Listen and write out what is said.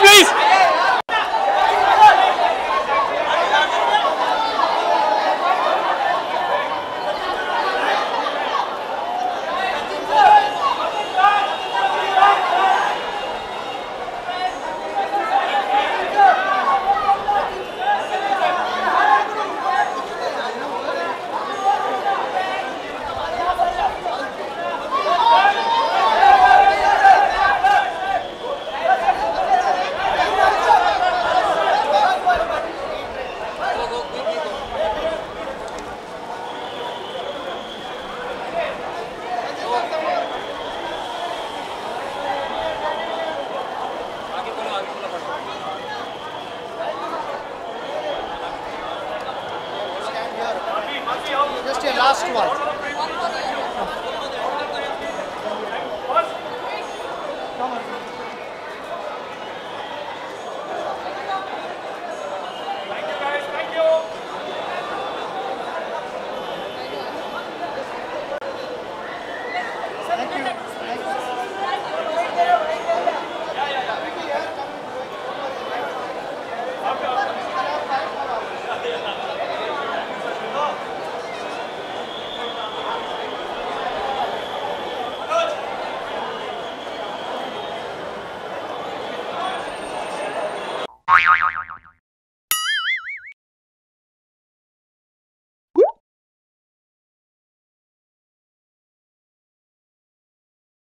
Please.